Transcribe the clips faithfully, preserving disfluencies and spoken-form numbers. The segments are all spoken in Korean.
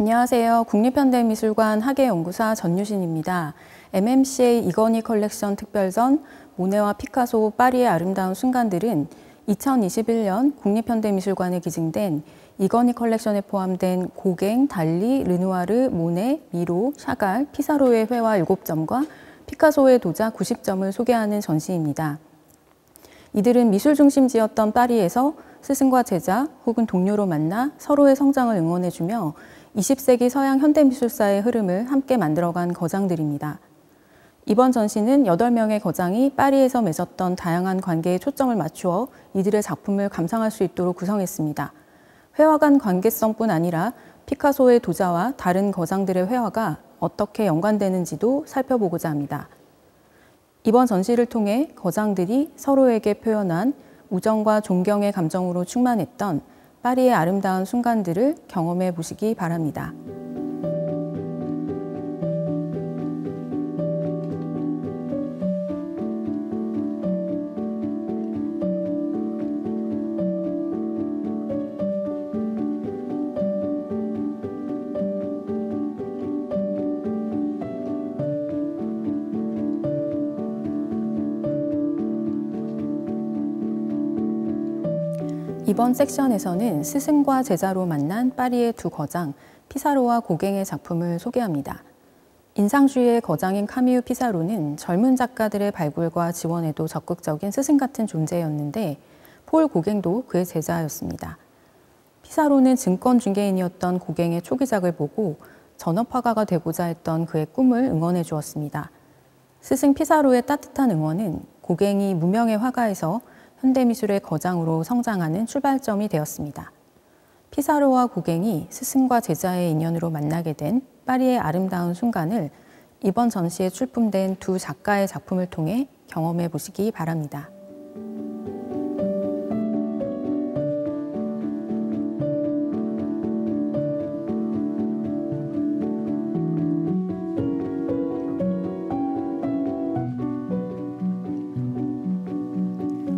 안녕하세요. 국립현대미술관 학예연구사 전유신입니다. 엠엠씨에이 이건희 컬렉션 특별전 모네와 피카소 파리의 아름다운 순간들은 이천이십일 년 국립현대미술관에 기증된 이건희 컬렉션에 포함된 고갱, 달리, 르누아르, 모네, 미로, 샤갈, 피사로의 회화 일곱 점과 피카소의 도자 구십 점을 소개하는 전시입니다. 이들은 미술 중심지였던 파리에서 스승과 제자 혹은 동료로 만나 서로의 성장을 응원해주며 이십 세기 서양 현대미술사의 흐름을 함께 만들어간 거장들입니다. 이번 전시는 여덟 명의 거장이 파리에서 맺었던 다양한 관계에 초점을 맞추어 이들의 작품을 감상할 수 있도록 구성했습니다. 회화 간 관계성뿐 아니라 피카소의 도자와 다른 거장들의 회화가 어떻게 연관되는지도 살펴보고자 합니다. 이번 전시를 통해 거장들이 서로에게 표현한 우정과 존경의 감정으로 충만했던 파리의 아름다운 순간들을 경험해 보시기 바랍니다. 이번 섹션에서는 스승과 제자로 만난 파리의 두 거장, 피사로와 고갱의 작품을 소개합니다. 인상주의의 거장인 카미유 피사로는 젊은 작가들의 발굴과 지원에도 적극적인 스승 같은 존재였는데 폴 고갱도 그의 제자였습니다. 피사로는 증권중개인이었던 고갱의 초기작을 보고 전업화가가 되고자 했던 그의 꿈을 응원해 주었습니다. 스승 피사로의 따뜻한 응원은 고갱이 무명의 화가에서 현대미술의 거장으로 성장하는 출발점이 되었습니다. 피사로와 고갱이 스승과 제자의 인연으로 만나게 된 파리의 아름다운 순간을 이번 전시에 출품된 두 작가의 작품을 통해 경험해 보시기 바랍니다.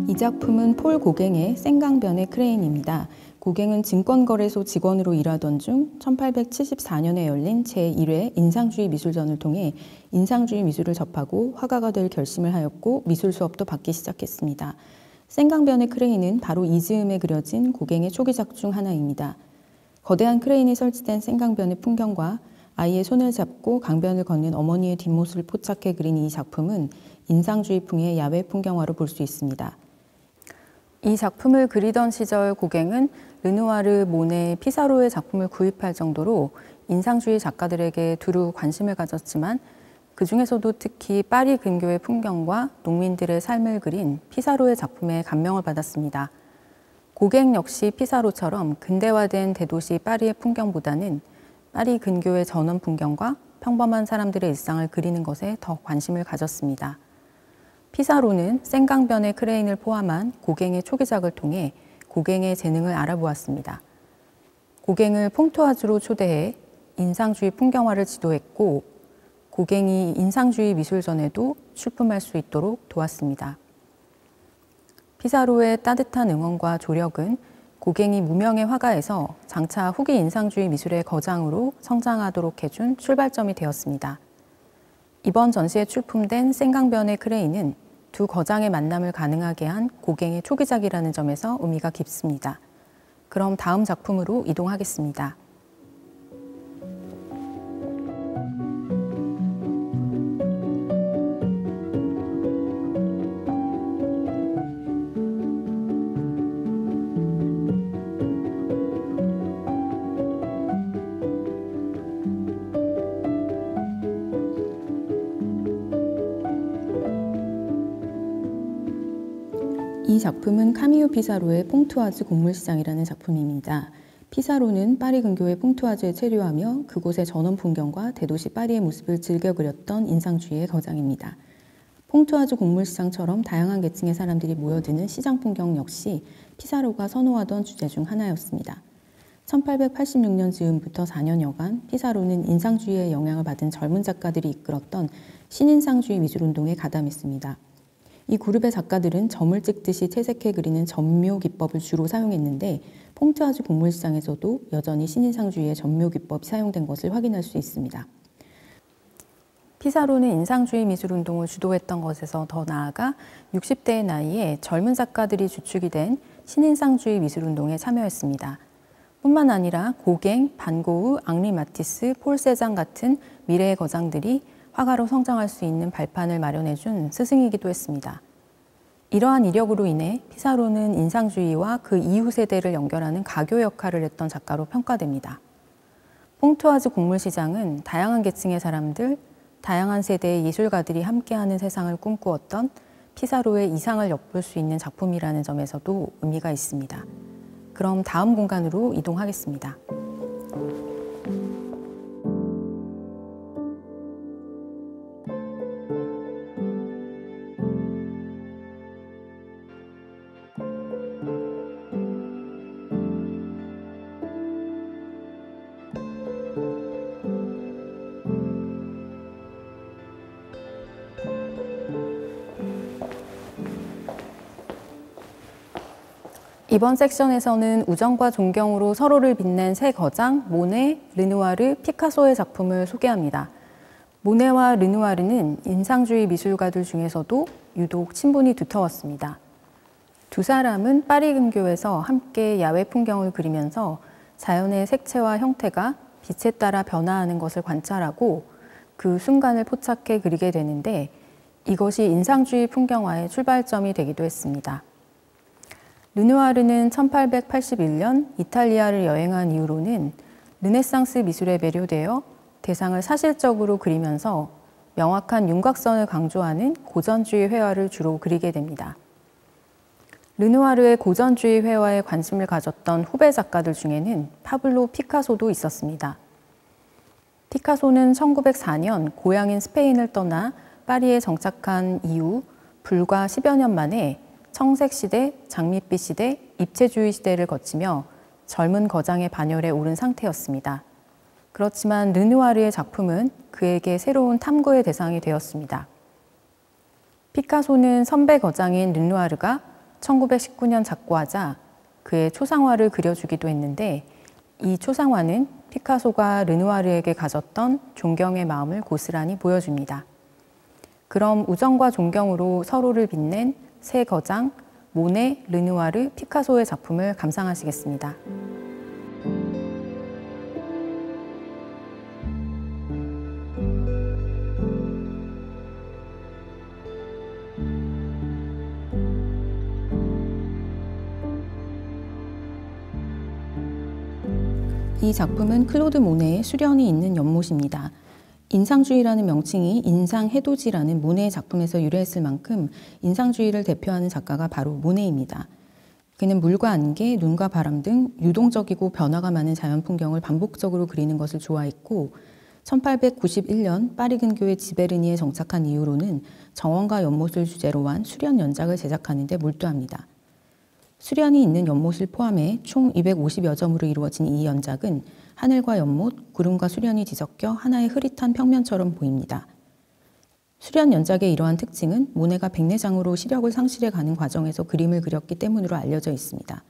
이 작품은 폴 고갱의 생강변의 크레인입니다. 고갱은 증권거래소 직원으로 일하던 중 천팔백칠십사 년에 열린 제일 회 인상주의 미술전을 통해 인상주의 미술을 접하고 화가가 될 결심을 하였고 미술 수업도 받기 시작했습니다. 생강변의 크레인은 바로 이 즈음에 그려진 고갱의 초기작 중 하나입니다. 거대한 크레인이 설치된 생강변의 풍경과 아이의 손을 잡고 강변을 걷는 어머니의 뒷모습을 포착해 그린 이 작품은 인상주의풍의 야외 풍경화로 볼 수 있습니다. 이 작품을 그리던 시절 고갱은 르누아르, 모네, 피사로의 작품을 구입할 정도로 인상주의 작가들에게 두루 관심을 가졌지만 그 중에서도 특히 파리 근교의 풍경과 농민들의 삶을 그린 피사로의 작품에 감명을 받았습니다. 고갱 역시 피사로처럼 근대화된 대도시 파리의 풍경보다는 파리 근교의 전원 풍경과 평범한 사람들의 일상을 그리는 것에 더 관심을 가졌습니다. 피사로는 생강변의 크레인을 포함한 고갱의 초기작을 통해 고갱의 재능을 알아보았습니다. 고갱을 퐁투아즈로 초대해 인상주의 풍경화를 지도했고 고갱이 인상주의 미술전에도 출품할 수 있도록 도왔습니다. 피사로의 따뜻한 응원과 조력은 고갱이 무명의 화가에서 장차 후기 인상주의 미술의 거장으로 성장하도록 해준 출발점이 되었습니다. 이번 전시에 출품된 생강변의 크레인은 두 거장의 만남을 가능하게 한 고갱의 초기작이라는 점에서 의미가 깊습니다. 그럼 다음 작품으로 이동하겠습니다. 이 작품은 카미유 피사로의 퐁투아즈 곡물시장이라는 작품입니다. 피사로는 파리 근교의 퐁투아즈에 체류하며 그곳의 전원 풍경과 대도시 파리의 모습을 즐겨 그렸던 인상주의의 거장입니다. 퐁투아즈 곡물시장처럼 다양한 계층의 사람들이 모여드는 시장 풍경 역시 피사로가 선호하던 주제 중 하나였습니다. 천팔백팔십육 년 즈음부터 사 년여간 피사로는 인상주의의 영향을 받은 젊은 작가들이 이끌었던 신인상주의 미술운동에 가담했습니다. 이 그룹의 작가들은 점을 찍듯이 채색해 그리는 점묘 기법을 주로 사용했는데 퐁투아즈 곡물 시장에서도 여전히 신인상주의의 점묘 기법이 사용된 것을 확인할 수 있습니다. 피사로는 인상주의 미술운동을 주도했던 것에서 더 나아가 육십 대의 나이에 젊은 작가들이 주축이 된 신인상주의 미술운동에 참여했습니다. 뿐만 아니라 고갱, 반고흐, 앙리 마티스, 폴 세잔 같은 미래의 거장들이 화가로 성장할 수 있는 발판을 마련해준 스승이기도 했습니다. 이러한 이력으로 인해 피사로는 인상주의와 그 이후 세대를 연결하는 가교 역할을 했던 작가로 평가됩니다. 퐁투아즈 곡물시장은 다양한 계층의 사람들, 다양한 세대의 예술가들이 함께하는 세상을 꿈꾸었던 피사로의 이상을 엿볼 수 있는 작품이라는 점에서도 의미가 있습니다. 그럼 다음 공간으로 이동하겠습니다. 이번 섹션에서는 우정과 존경으로 서로를 빛낸 세 거장 모네, 르누아르, 피카소의 작품을 소개합니다. 모네와 르누아르는 인상주의 미술가들 중에서도 유독 친분이 두터웠습니다. 두 사람은 파리 근교에서 함께 야외 풍경을 그리면서 자연의 색채와 형태가 빛에 따라 변화하는 것을 관찰하고 그 순간을 포착해 그리게 되는데 이것이 인상주의 풍경화의 출발점이 되기도 했습니다. 르누아르는 천팔백팔십일 년 이탈리아를 여행한 이후로는 르네상스 미술에 매료되어 대상을 사실적으로 그리면서 명확한 윤곽선을 강조하는 고전주의 회화를 주로 그리게 됩니다. 르누아르의 고전주의 회화에 관심을 가졌던 후배 작가들 중에는 파블로 피카소도 있었습니다. 피카소는 천구백사 년 고향인 스페인을 떠나 파리에 정착한 이후 불과 십여 년 만에 청색시대, 장밋빛 시대, 입체주의 시대를 거치며 젊은 거장의 반열에 오른 상태였습니다. 그렇지만 르누아르의 작품은 그에게 새로운 탐구의 대상이 되었습니다. 피카소는 선배 거장인 르누아르가 천구백십구 년 작고하자 그의 초상화를 그려주기도 했는데 이 초상화는 피카소가 르누아르에게 가졌던 존경의 마음을 고스란히 보여줍니다. 그럼 우정과 존경으로 서로를 빛낸 세 거장, 모네, 르누아르, 피카소의 작품을 감상하시겠습니다. 이 작품은 클로드 모네의 수련이 있는 연못입니다. 인상주의라는 명칭이 인상해돋이라는 모네의 작품에서 유래했을 만큼 인상주의를 대표하는 작가가 바로 모네입니다. 그는 물과 안개, 눈과 바람 등 유동적이고 변화가 많은 자연 풍경을 반복적으로 그리는 것을 좋아했고 천팔백구십일 년 파리 근교의 지베르니에 정착한 이후로는 정원과 연못을 주제로 한 수련 연작을 제작하는 데 몰두합니다. 수련이 있는 연못을 포함해 총 이백오십여 점으로 이루어진 이 연작은 하늘과 연못, 구름과 수련이 뒤섞여 하나의 흐릿한 평면처럼 보입니다. 수련 연작의 이러한 특징은 모네가 백내장으로 시력을 상실해가는 과정에서 그림을 그렸기 때문으로 알려져 있습니다.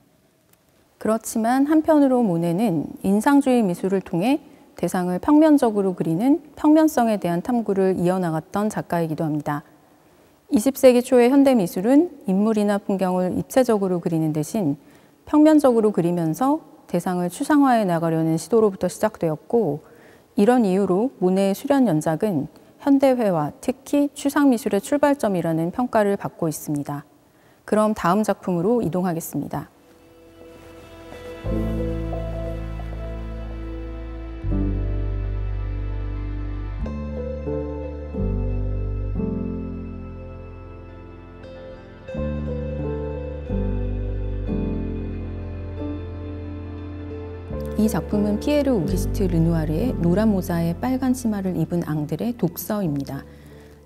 그렇지만 한편으로 모네는 인상주의 미술을 통해 대상을 평면적으로 그리는 평면성에 대한 탐구를 이어나갔던 작가이기도 합니다. 이십 세기 초의 현대미술은 인물이나 풍경을 입체적으로 그리는 대신 평면적으로 그리면서 대상을 추상화해 나가려는 시도로부터 시작되었고 이런 이유로 모네의 수련 연작은 현대회화, 특히 추상미술의 출발점이라는 평가를 받고 있습니다. 그럼 다음 작품으로 이동하겠습니다. 이 작품은 피에르 오귀스트 르누아르의 노란 모자에 빨간 치마를 입은 앙들의 독서입니다.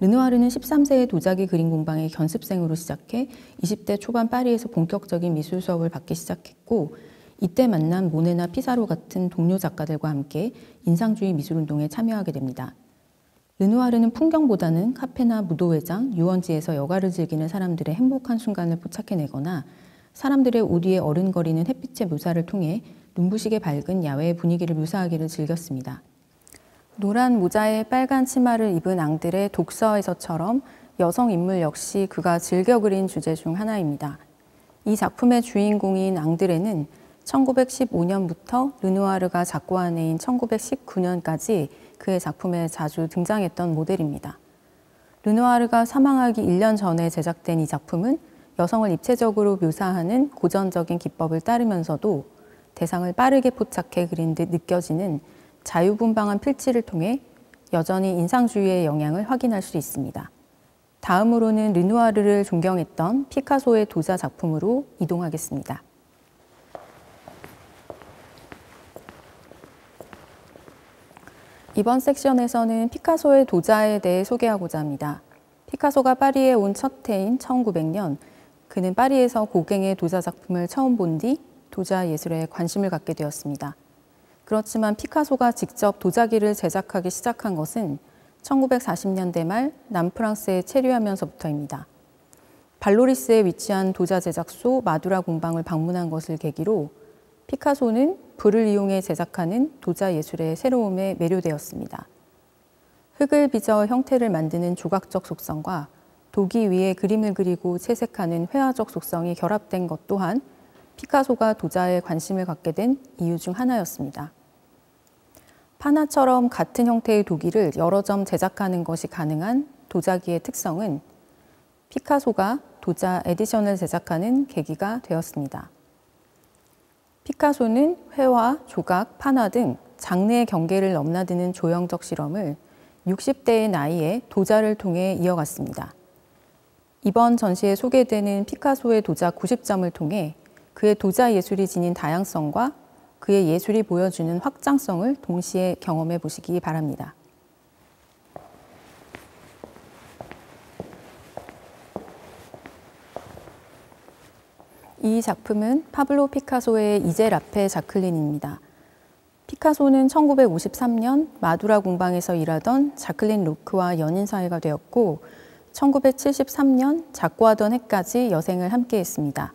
르누아르는 십삼 세의 도자기 그림 공방의 견습생으로 시작해 이십 대 초반 파리에서 본격적인 미술 수업을 받기 시작했고 이때 만난 모네나 피사로 같은 동료 작가들과 함께 인상주의 미술운동에 참여하게 됩니다. 르누아르는 풍경보다는 카페나 무도회장, 유원지에서 여가를 즐기는 사람들의 행복한 순간을 포착해내거나 사람들의 우리의 어른거리는 햇빛의 묘사를 통해 눈부시게 밝은 야외의 분위기를 묘사하기를 즐겼습니다. 노란 모자에 빨간 치마를 입은 앙들의 독서에서처럼 여성 인물 역시 그가 즐겨 그린 주제 중 하나입니다. 이 작품의 주인공인 앙드레는 천구백십오 년부터 르누아르가 작고한 해인 천구백십구 년까지 그의 작품에 자주 등장했던 모델입니다. 르누아르가 사망하기 일 년 전에 제작된 이 작품은 여성을 입체적으로 묘사하는 고전적인 기법을 따르면서도 대상을 빠르게 포착해 그린 듯 느껴지는 자유분방한 필치를 통해 여전히 인상주의의 영향을 확인할 수 있습니다. 다음으로는 르누아르를 존경했던 피카소의 도자 작품으로 이동하겠습니다. 이번 섹션에서는 피카소의 도자에 대해 소개하고자 합니다. 피카소가 파리에 온 첫 해인 천구백 년, 그는 파리에서 고갱의 도자 작품을 처음 본 뒤 도자 예술에 관심을 갖게 되었습니다. 그렇지만 피카소가 직접 도자기를 제작하기 시작한 것은 천구백사십 년대 말 남프랑스에 체류하면서부터입니다. 발로리스에 위치한 도자 제작소 마두라 공방을 방문한 것을 계기로 피카소는 불을 이용해 제작하는 도자 예술의 새로움에 매료되었습니다. 흙을 빚어 형태를 만드는 조각적 속성과 도기 위에 그림을 그리고 채색하는 회화적 속성이 결합된 것 또한 피카소가 도자에 관심을 갖게 된 이유 중 하나였습니다. 파나처럼 같은 형태의 도기를 여러 점 제작하는 것이 가능한 도자기의 특성은 피카소가 도자 에디션을 제작하는 계기가 되었습니다. 피카소는 회화, 조각, 파나 등 장르의 경계를 넘나드는 조형적 실험을 육십 대의 나이에 도자를 통해 이어갔습니다. 이번 전시에 소개되는 피카소의 도자 구십 점을 통해 그의 도자 예술이 지닌 다양성과 그의 예술이 보여주는 확장성을 동시에 경험해 보시기 바랍니다. 이 작품은 파블로 피카소의 이제 라페 자클린입니다. 피카소는 천구백오십삼 년 마두라 공방에서 일하던 자클린 로크와 연인 사이가 되었고 천구백칠십삼 년 작고하던 해까지 여생을 함께했습니다.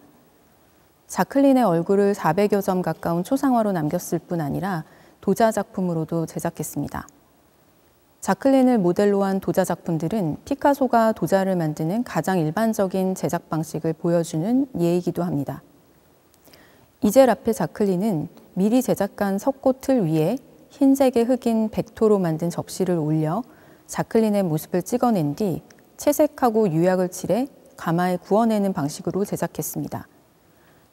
자클린의 얼굴을 사백여 점 가까운 초상화로 남겼을 뿐 아니라 도자 작품으로도 제작했습니다. 자클린을 모델로 한 도자 작품들은 피카소가 도자를 만드는 가장 일반적인 제작 방식을 보여주는 예이기도 합니다. 이제 라페 자클린은 미리 제작한 석고틀 위에 흰색의 흙인 백토로 만든 접시를 올려 자클린의 모습을 찍어낸 뒤 채색하고 유약을 칠해 가마에 구워내는 방식으로 제작했습니다.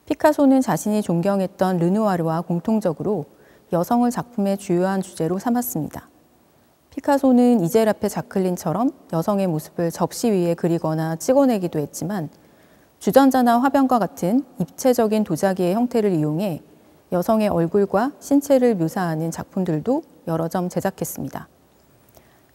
피카소는 자신이 존경했던 르누아르와 공통적으로 여성을 작품의 주요한 주제로 삼았습니다. 피카소는 이제 라페 자클린처럼 여성의 모습을 접시 위에 그리거나 찍어내기도 했지만 주전자나 화병과 같은 입체적인 도자기의 형태를 이용해 여성의 얼굴과 신체를 묘사하는 작품들도 여러 점 제작했습니다.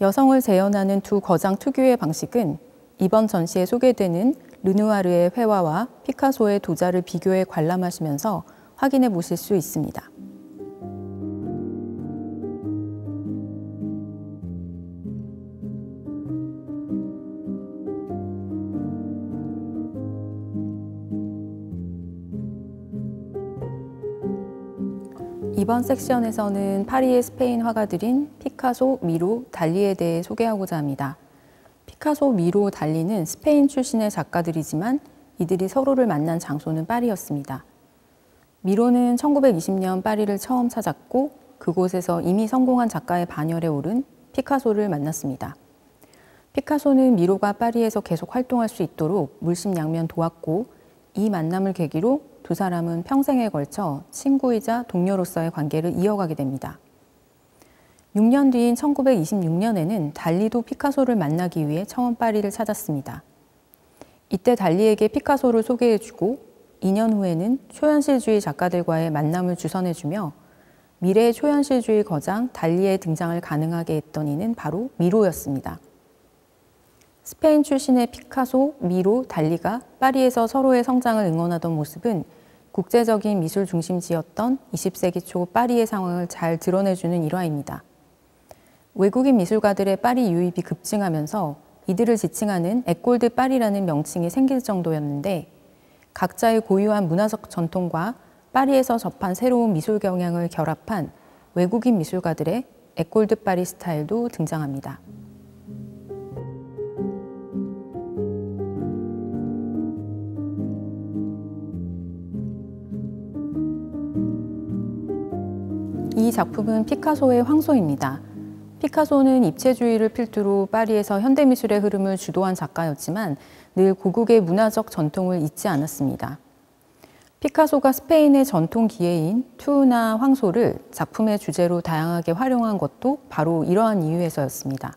여성을 재현하는 두 거장 특유의 방식은 이번 전시에 소개되는 르누아르의 회화와 피카소의 도자를 비교해 관람하시면서 확인해 보실 수 있습니다. 이번 섹션에서는 파리의 스페인 화가들인 피카소, 미로, 달리에 대해 소개하고자 합니다. 피카소, 미로, 달리는 스페인 출신의 작가들이지만 이들이 서로를 만난 장소는 파리였습니다. 미로는 천구백이십 년 파리를 처음 찾았고 그곳에서 이미 성공한 작가의 반열에 오른 피카소를 만났습니다. 피카소는 미로가 파리에서 계속 활동할 수 있도록 물심양면 도왔고 이 만남을 계기로 두 사람은 평생에 걸쳐 친구이자 동료로서의 관계를 이어가게 됩니다. 육 년 뒤인 천구백이십육 년에는 달리도 피카소를 만나기 위해 처음 파리를 찾았습니다. 이때 달리에게 피카소를 소개해주고 이 년 후에는 초현실주의 작가들과의 만남을 주선해주며 미래의 초현실주의 거장 달리의 등장을 가능하게 했던 이는 바로 미로였습니다. 스페인 출신의 피카소, 미로, 달리가 파리에서 서로의 성장을 응원하던 모습은 국제적인 미술 중심지였던 이십 세기 초 파리의 상황을 잘 드러내주는 일화입니다. 외국인 미술가들의 파리 유입이 급증하면서 이들을 지칭하는 에꼴드 파리라는 명칭이 생길 정도였는데, 각자의 고유한 문화적 전통과 파리에서 접한 새로운 미술 경향을 결합한 외국인 미술가들의 에꼴드 파리 스타일도 등장합니다. 이 작품은 피카소의 황소입니다. 피카소는 입체주의를 필두로 파리에서 현대미술의 흐름을 주도한 작가였지만 늘 고국의 문화적 전통을 잊지 않았습니다. 피카소가 스페인의 전통 기계인 투우나 황소를 작품의 주제로 다양하게 활용한 것도 바로 이러한 이유에서였습니다.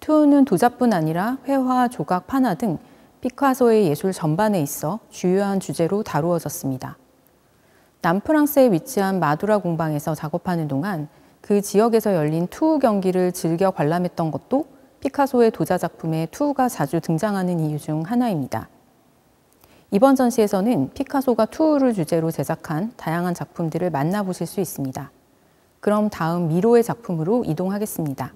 투우는 도자뿐 아니라 회화, 조각, 판화 등 피카소의 예술 전반에 있어 주요한 주제로 다루어졌습니다. 남프랑스에 위치한 마두라 공방에서 작업하는 동안 그 지역에서 열린 투우 경기를 즐겨 관람했던 것도 피카소의 도자 작품에 투우가 자주 등장하는 이유 중 하나입니다. 이번 전시에서는 피카소가 투우를 주제로 제작한 다양한 작품들을 만나보실 수 있습니다. 그럼 다음 미로의 작품으로 이동하겠습니다.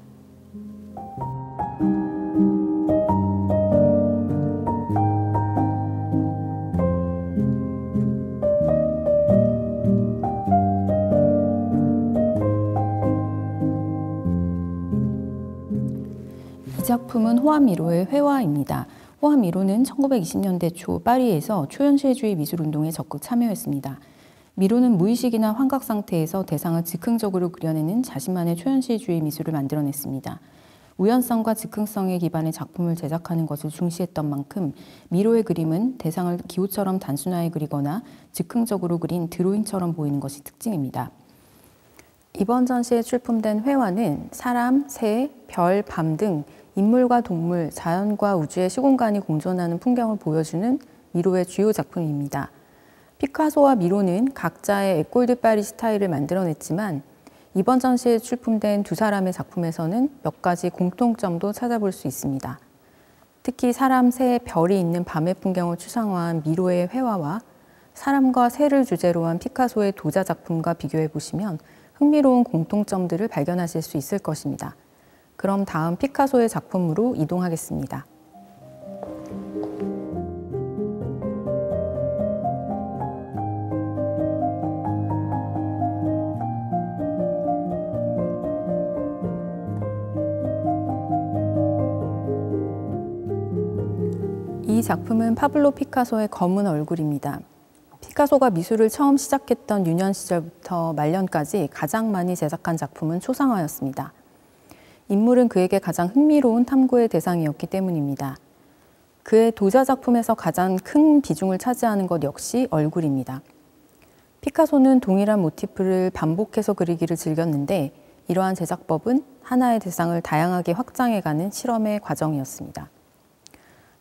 이 작품은 호안 미로의 회화입니다. 호안 미로는 천구백이십 년대 초 파리에서 초현실주의 미술운동에 적극 참여했습니다. 미로는 무의식이나 환각 상태에서 대상을 즉흥적으로 그려내는 자신만의 초현실주의 미술을 만들어냈습니다. 우연성과 즉흥성에 기반의 작품을 제작하는 것을 중시했던 만큼 미로의 그림은 대상을 기호처럼 단순하게 그리거나 즉흥적으로 그린 드로잉처럼 보이는 것이 특징입니다. 이번 전시에 출품된 회화는 사람, 새, 별, 밤 등 인물과 동물, 자연과 우주의 시공간이 공존하는 풍경을 보여주는 미로의 주요 작품입니다. 피카소와 미로는 각자의 에꼴드 파리 스타일을 만들어냈지만 이번 전시에 출품된 두 사람의 작품에서는 몇 가지 공통점도 찾아볼 수 있습니다. 특히 사람, 새, 별이 있는 밤의 풍경을 추상화한 미로의 회화와 사람과 새를 주제로 한 피카소의 도자 작품과 비교해 보시면 흥미로운 공통점들을 발견하실 수 있을 것입니다. 그럼 다음 피카소의 작품으로 이동하겠습니다. 이 작품은 파블로 피카소의 검은 얼굴입니다. 피카소가 미술을 처음 시작했던 유년 시절부터 말년까지 가장 많이 제작한 작품은 초상화였습니다. 인물은 그에게 가장 흥미로운 탐구의 대상이었기 때문입니다. 그의 도자 작품에서 가장 큰 비중을 차지하는 것 역시 얼굴입니다. 피카소는 동일한 모티프를 반복해서 그리기를 즐겼는데 이러한 제작법은 하나의 대상을 다양하게 확장해가는 실험의 과정이었습니다.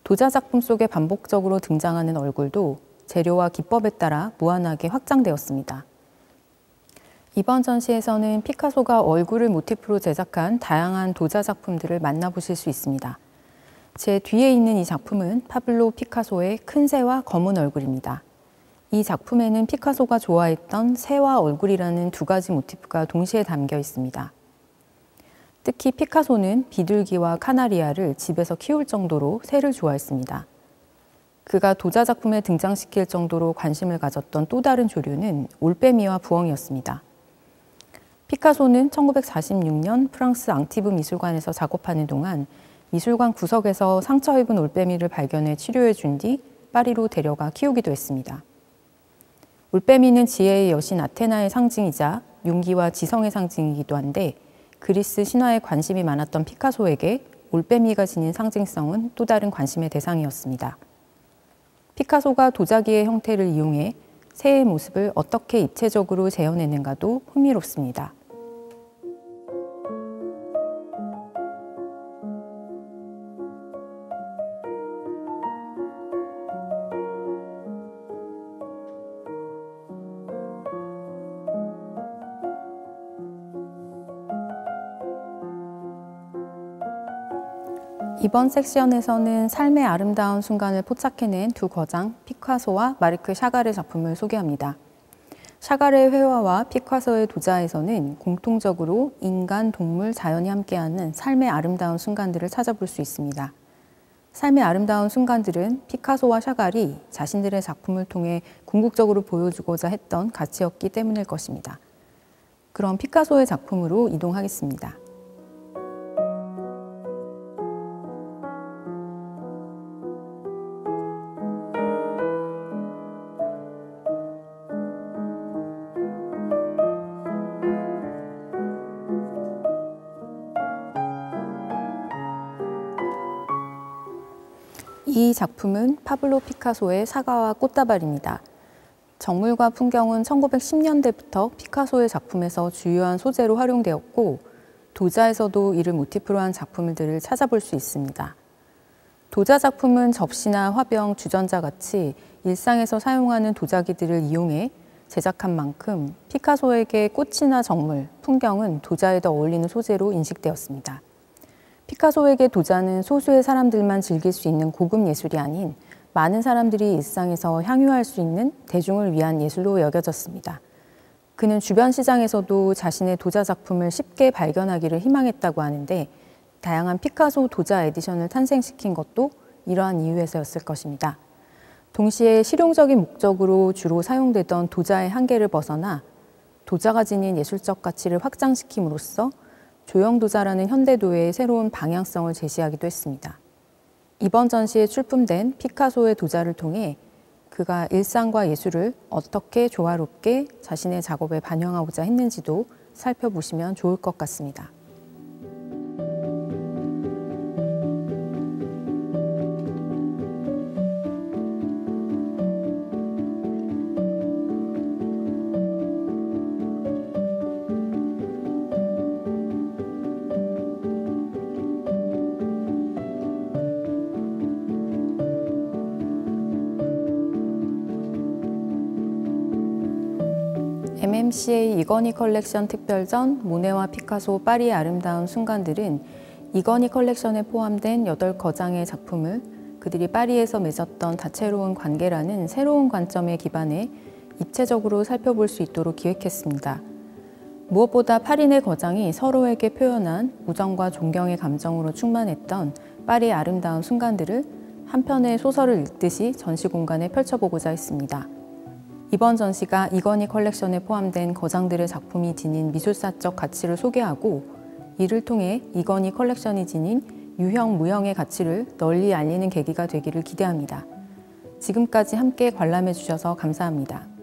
도자 작품 속에 반복적으로 등장하는 얼굴도 재료와 기법에 따라 무한하게 확장되었습니다. 이번 전시에서는 피카소가 얼굴을 모티프로 제작한 다양한 도자 작품들을 만나보실 수 있습니다. 제 뒤에 있는 이 작품은 파블로 피카소의 큰 새와 검은 얼굴입니다. 이 작품에는 피카소가 좋아했던 새와 얼굴이라는 두 가지 모티프가 동시에 담겨 있습니다. 특히 피카소는 비둘기와 카나리아를 집에서 키울 정도로 새를 좋아했습니다. 그가 도자 작품에 등장시킬 정도로 관심을 가졌던 또 다른 조류는 올빼미와 부엉이였습니다. 피카소는 천구백사십육 년 프랑스 앙티브 미술관에서 작업하는 동안 미술관 구석에서 상처 입은 올빼미를 발견해 치료해 준 뒤 파리로 데려가 키우기도 했습니다. 올빼미는 지혜의 여신 아테나의 상징이자 용기와 지성의 상징이기도 한데 그리스 신화에 관심이 많았던 피카소에게 올빼미가 지닌 상징성은 또 다른 관심의 대상이었습니다. 피카소가 도자기의 형태를 이용해 새의 모습을 어떻게 입체적으로 재현했는가도 흥미롭습니다. 이번 섹션에서는 삶의 아름다운 순간을 포착해낸 두 거장 피카소와 마르크 샤갈의 작품을 소개합니다. 샤갈의 회화와 피카소의 도자에서는 공통적으로 인간, 동물, 자연이 함께하는 삶의 아름다운 순간들을 찾아볼 수 있습니다. 삶의 아름다운 순간들은 피카소와 샤갈이 자신들의 작품을 통해 궁극적으로 보여주고자 했던 가치였기 때문일 것입니다. 그럼 피카소의 작품으로 이동하겠습니다. 이 작품은 파블로 피카소의 사과와 꽃다발입니다. 정물과 풍경은 천구백십 년대부터 피카소의 작품에서 주요한 소재로 활용되었고, 도자에서도 이를 모티프로 한 작품들을 찾아볼 수 있습니다. 도자 작품은 접시나 화병, 주전자 같이 일상에서 사용하는 도자기들을 이용해 제작한 만큼 피카소에게 꽃이나 정물, 풍경은 도자에 더 어울리는 소재로 인식되었습니다. 피카소에게 도자는 소수의 사람들만 즐길 수 있는 고급 예술이 아닌 많은 사람들이 일상에서 향유할 수 있는 대중을 위한 예술로 여겨졌습니다. 그는 주변 시장에서도 자신의 도자 작품을 쉽게 발견하기를 희망했다고 하는데, 다양한 피카소 도자 에디션을 탄생시킨 것도 이러한 이유에서였을 것입니다. 동시에 실용적인 목적으로 주로 사용되던 도자의 한계를 벗어나 도자가 지닌 예술적 가치를 확장시킴으로써 조형도자라는 현대도예의 새로운 방향성을 제시하기도 했습니다. 이번 전시에 출품된 피카소의 도자를 통해 그가 일상과 예술을 어떻게 조화롭게 자신의 작업에 반영하고자 했는지도 살펴보시면 좋을 것 같습니다. 엠엠씨에이 이건희 컬렉션 특별전 모네와 피카소 파리의 아름다운 순간들은 이건희 컬렉션에 포함된 여덟 거장의 작품을 그들이 파리에서 맺었던 다채로운 관계라는 새로운 관점에 기반해 입체적으로 살펴볼 수 있도록 기획했습니다. 무엇보다 파리 내 거장이 서로에게 표현한 우정과 존경의 감정으로 충만했던 파리의 아름다운 순간들을 한 편의 소설을 읽듯이 전시 공간에 펼쳐보고자 했습니다. 이번 전시가 이건희 컬렉션에 포함된 거장들의 작품이 지닌 미술사적 가치를 소개하고, 이를 통해 이건희 컬렉션이 지닌 유형, 무형의 가치를 널리 알리는 계기가 되기를 기대합니다. 지금까지 함께 관람해 주셔서 감사합니다.